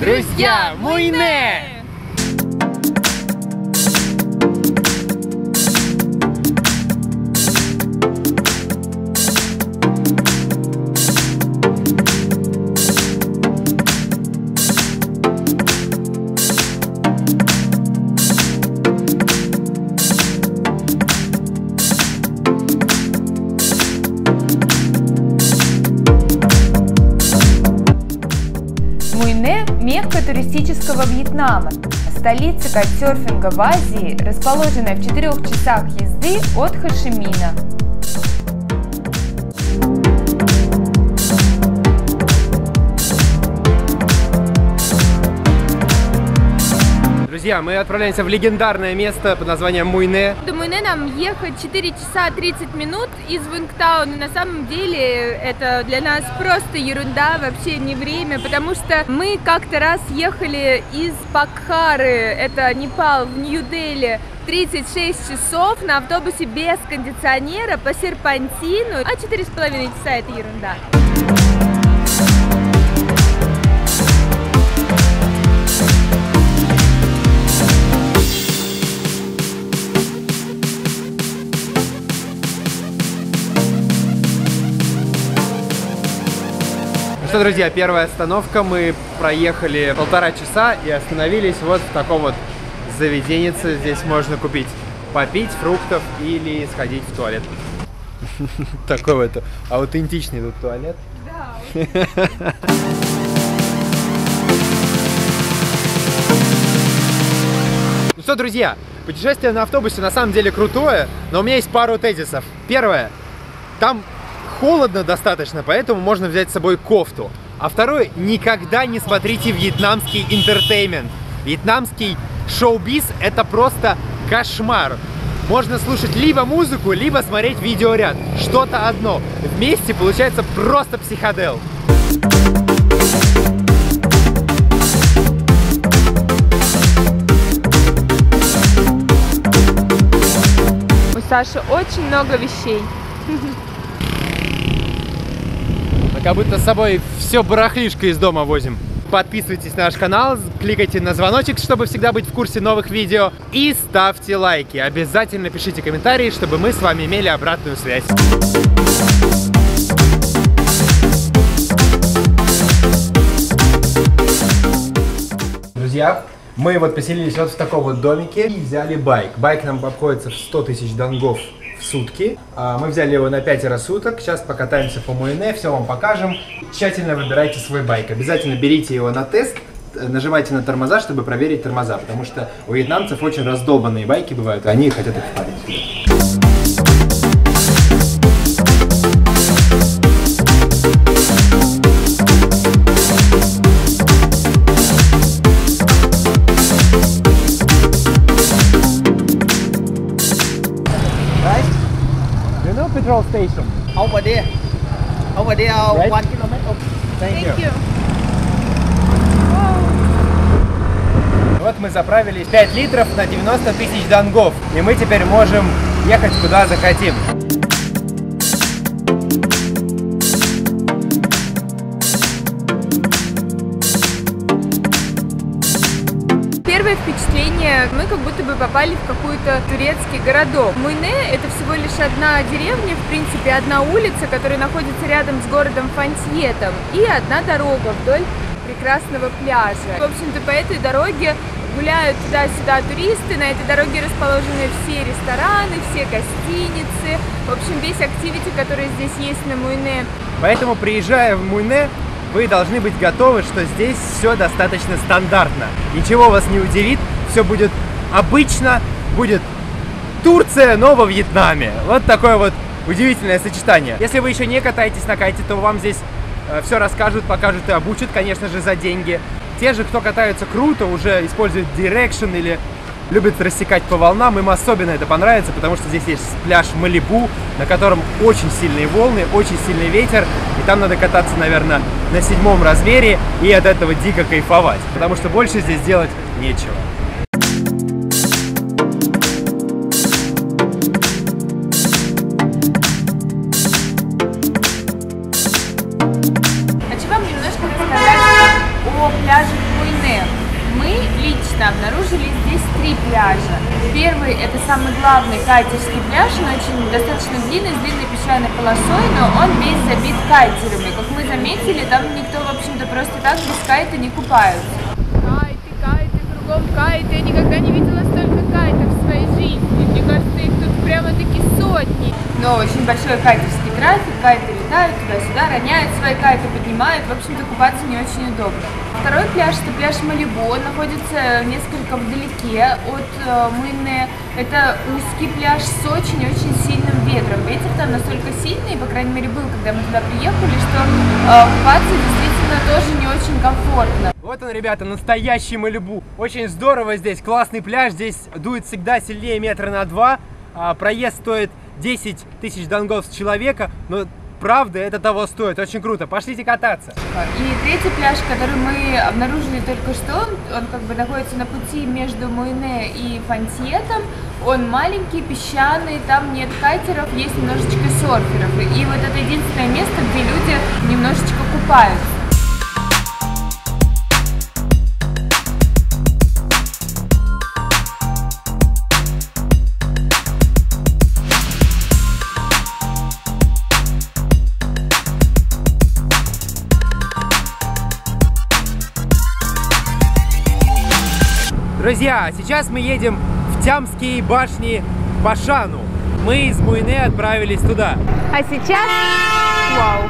Друзья, Муйне! Мекка туристического Вьетнама, столица кайтсерфинга в Азии, расположенная в 4 часах езды от Хо-Ши-Мина. Друзья, мы отправляемся в легендарное место под названием Муйне. До Муйне нам ехать 4 часа 30 минут из Вунгтау, но на самом деле это для нас просто ерунда, вообще не время, потому что мы как-то раз ехали из Пакхары, это Непал, в Нью-Дели, 36 часов на автобусе без кондиционера по серпантину, а 4,5 часа это ерунда. Ну, друзья, первая остановка. Мы проехали 1,5 часа и остановились вот в таком вот заведенице. Здесь можно купить попить фруктов или сходить в туалет. Такой вот аутентичный тут туалет. Да. Ну что, друзья, путешествие на автобусе на самом деле крутое, но у меня есть пару тезисов. Первое. Там холодно достаточно, поэтому можно взять с собой кофту. А второе, никогда не смотрите вьетнамский интертеймент. Вьетнамский шоу-биз – это просто кошмар. Можно слушать либо музыку, либо смотреть видеоряд. Что-то одно. Вместе получается просто психодел. У Саши очень много вещей. Как будто с собой все барахлишко из дома возим. Подписывайтесь на наш канал, кликайте на звоночек, чтобы всегда быть в курсе новых видео. И ставьте лайки. Обязательно пишите комментарии, чтобы мы с вами имели обратную связь. Друзья, мы вот поселились вот в таком вот домике и взяли байк. Байк нам обходится в 100 тысяч донгов. В сутки. Мы взяли его на 5 суток. Сейчас покатаемся по Муйне, все вам покажем. Тщательно выбирайте свой байк. Обязательно берите его на тест, нажимайте на тормоза, чтобы проверить тормоза, потому что у вьетнамцев очень раздолбанные байки бывают, они хотят их впарить. Petrol station. Over there, right? 1 kilometer. Thank you. Wow. Вот мы заправились 5 литров на 90 тысяч донгов, и мы теперь можем ехать куда захотим. Первое впечатление, мы как будто бы попали в какой-то турецкий городок. Муйне — это всего лишь одна деревня, в принципе, одна улица, которая находится рядом с городом Фантиетом, и одна дорога вдоль прекрасного пляжа. В общем-то, по этой дороге гуляют туда-сюда туристы, на этой дороге расположены все рестораны, все гостиницы, в общем, весь активити, который здесь есть на Муйне. Поэтому, приезжая в Муйне, вы должны быть готовы, что здесь все достаточно стандартно. Ничего вас не удивит, все будет обычно, будет Турция, но во Вьетнаме. Вот такое вот удивительное сочетание. Если вы еще не катаетесь на кайте, то вам здесь все расскажут, покажут и обучат, конечно же, за деньги. Те же, кто катаются круто, уже используют direction или любят рассекать по волнам. Им особенно это понравится, потому что здесь есть пляж Малибу, на котором очень сильные волны, очень сильный ветер. И там надо кататься, наверное, на 7 размере и от этого дико кайфовать, потому что больше здесь делать нечего. А о пляжах Муйне. Мы лично обнаружили здесь три пляжа. Первый – это самый главный кайтерский пляж, он очень достаточно длинный, с длинной песчаной полосой, но он весь забит кайтерами. Как мы заметили, там никто, в общем-то, просто так без кайта не купается. Кайты, кайты, кругом кайты. Я никогда не видела столько кайтов в своей жизни. Мне кажется, их тут прямо-таки сотни. Но очень большой кайтерский трафик, кайты летают туда-сюда, роняют свои кайты, поднимают, в общем-то, купаться не очень удобно. Второй пляж, это пляж Малибу, он находится несколько вдалеке от Муйне. Это узкий пляж с очень-очень сильным ветром. Ветер там настолько сильный, по крайней мере, был, когда мы туда приехали, что купаться действительно тоже не очень комфортно. Вот он, ребята, настоящий Малибу. Очень здорово здесь, классный пляж, здесь дует всегда сильнее метра на два. Проезд стоит 10 тысяч донгов с человека, но правда это того стоит, очень круто, пошлите кататься. И третий пляж, который мы обнаружили только что, он как бы находится на пути между Муйне и Фантиетом, он маленький, песчаный, там нет кайтеров, есть немножечко серферов, и вот это единственное место, где люди немножечко купаются. Друзья, сейчас мы едем в Тямские башни Башану. Мы из Муйне отправились туда. А сейчас... Вау!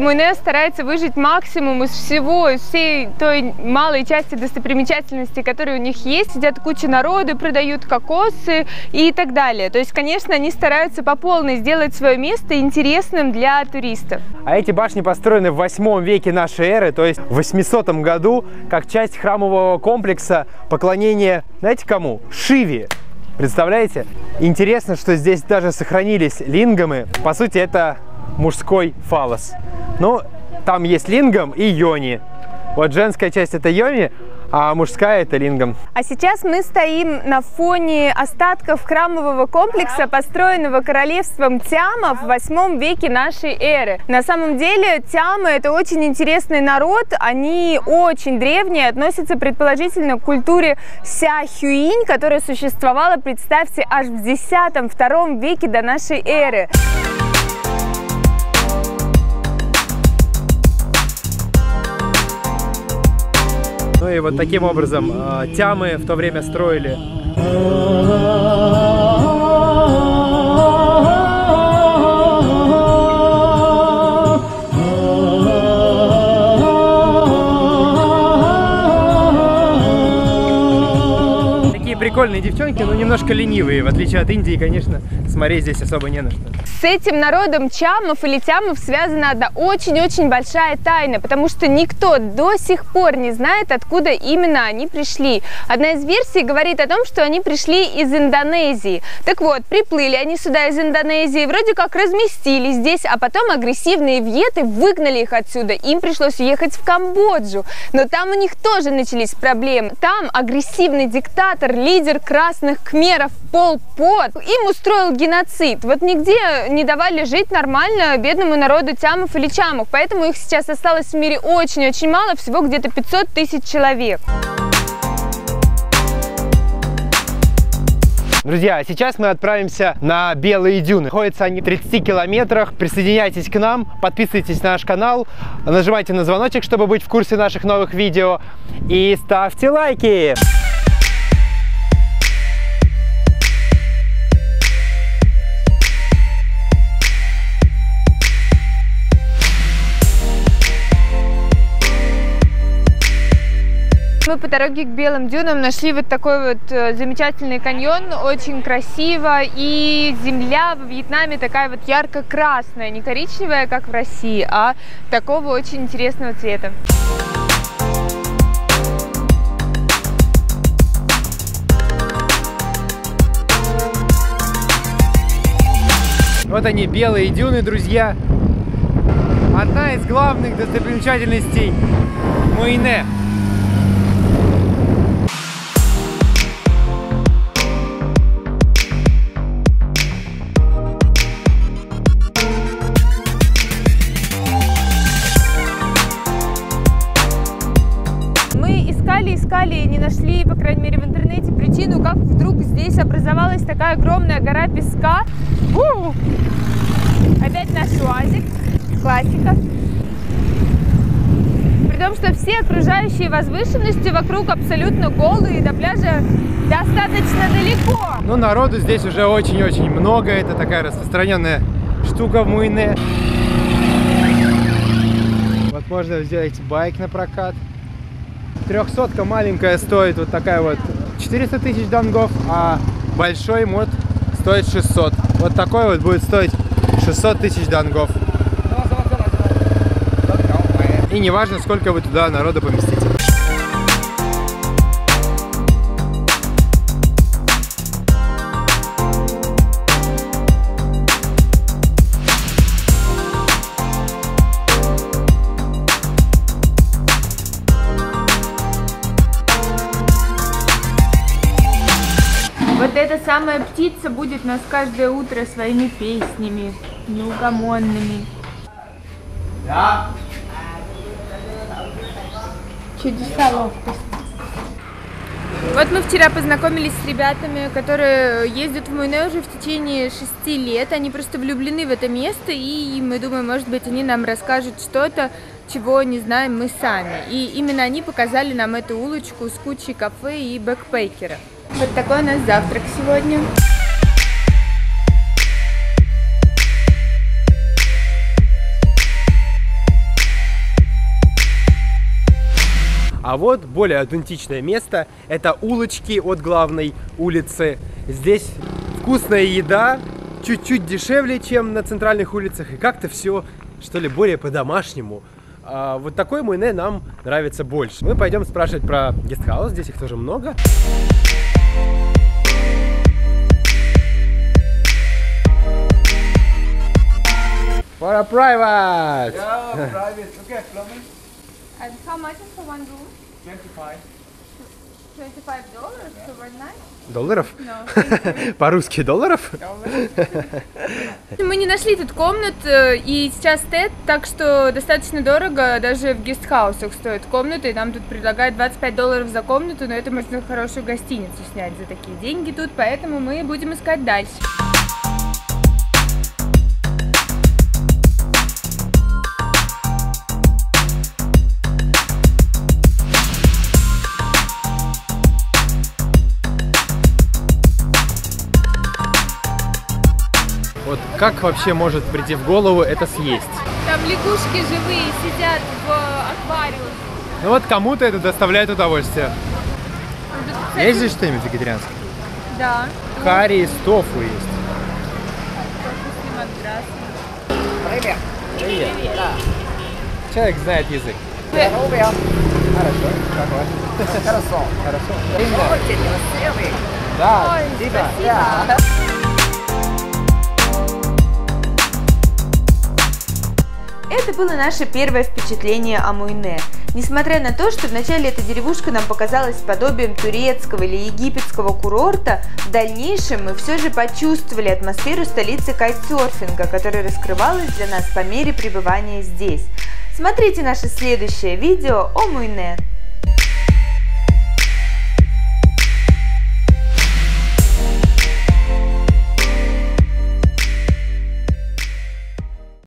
Муйне старается выжить максимум из всего, из всей той малой части достопримечательностей, которые у них есть. Сидят куча народу, продают кокосы и так далее. То есть, конечно, они стараются по полной сделать свое место интересным для туристов. А эти башни построены в 8 веке нашей эры, то есть в 800 году, как часть храмового комплекса поклонения, знаете кому? Шиви. Представляете? Интересно, что здесь даже сохранились лингамы. По сути, это... мужской фалос. Ну, там есть лингам и йони. Вот женская часть это йони, а мужская это лингам. А сейчас мы стоим на фоне остатков храмового комплекса, построенного королевством Тяма в 8 веке нашей эры. На самом деле Тямы это очень интересный народ, они очень древние, относятся предположительно к культуре Ся-Хюинь, которая существовала, представьте, аж в 10-2 веке до нашей эры. Ну и вот таким образом Тямы в то время строили. Такие прикольные девчонки, но немножко ленивые, в отличие от Индии, конечно. Смотреть здесь особо не на что. С этим народом чамов или тямов связана одна очень-очень большая тайна, потому что никто до сих пор не знает, откуда именно они пришли. Одна из версий говорит о том, что они пришли из Индонезии. Так вот, приплыли они сюда из Индонезии, вроде как разместились здесь, а потом агрессивные вьеты выгнали их отсюда. Им пришлось уехать в Камбоджу, но там у них тоже начались проблемы. Там агрессивный диктатор, лидер красных кхмеров Пол Пот, им устроил геноцид. Вот нигде не давали жить нормально бедному народу тямов или чамов, поэтому их сейчас осталось в мире очень-очень мало, всего где-то 500 тысяч человек. Друзья, сейчас мы отправимся на Белые дюны. Находятся они в 30 километрах. Присоединяйтесь к нам, подписывайтесь на наш канал, нажимайте на звоночек, чтобы быть в курсе наших новых видео, и ставьте лайки! Мы по дороге к Белым дюнам нашли вот такой вот замечательный каньон, очень красиво, и земля в Вьетнаме такая вот ярко-красная, не коричневая, как в России, а такого очень интересного цвета. Вот они, Белые дюны, друзья. Одна из главных достопримечательностей Муйне. нашли, по крайней мере в интернете, причину, как вдруг здесь образовалась такая огромная гора песка. Опять наш уазик, классика. При том, что все окружающие возвышенности вокруг абсолютно голые, и до пляжа достаточно далеко. Ну, народу здесь уже очень-очень много, это такая распространенная штука в Муйне. Вот можно взять байк на прокат. 300-ка маленькая стоит вот такая вот 400 тысяч донгов, а большой мод стоит 600. Вот такой вот будет стоить 600 тысяч донгов. И не важно, сколько вы туда народа поместите. Вот эта самая птица будет нас каждое утро своими песнями, неугомонными. Да. Чудеса ловкости. Вот мы вчера познакомились с ребятами, которые ездят в Муйне уже в течение 6 лет. Они просто влюблены в это место, и мы думаем, может быть, они нам расскажут что-то, чего не знаем мы сами. И именно они показали нам эту улочку с кучей кафе и бэкпекеров. Вот такой у нас завтрак сегодня. А вот более аутентичное место. Это улочки от главной улицы. Здесь вкусная еда, чуть-чуть дешевле, чем на центральных улицах. И как-то все, что ли, более по-домашнему. А вот такой Муйне нам нравится больше. Мы пойдем спрашивать про гестхаус, здесь их тоже много. For a private. Yeah, private. Okay, plumbing. And how much is for one room? 25. $25 for one night? Долларов? По-русски долларов? Мы не нашли тут комнат, и сейчас тет, так что достаточно дорого, даже в гестхаусах стоят комнаты, и нам тут предлагают $25 за комнату, но это можно хорошую гостиницу снять за такие деньги тут, поэтому мы будем искать дальше. Как вообще может прийти в голову это съесть? Там лягушки живые сидят в аквариуме. Ну вот кому-то это доставляет удовольствие. Есть здесь что-нибудь вегетарианское? Да. Карри из тофу есть. Тофу с лимон красным. Привет. Привет. Человек знает язык. Привет. Хорошо. Хорошо. Хорошо. Да. Да. Это было наше первое впечатление о Муйне. Несмотря на то, что вначале эта деревушка нам показалась подобием турецкого или египетского курорта, в дальнейшем мы все же почувствовали атмосферу столицы кайтсерфинга, которая раскрывалась для нас по мере пребывания здесь. Смотрите наше следующее видео о Муйне.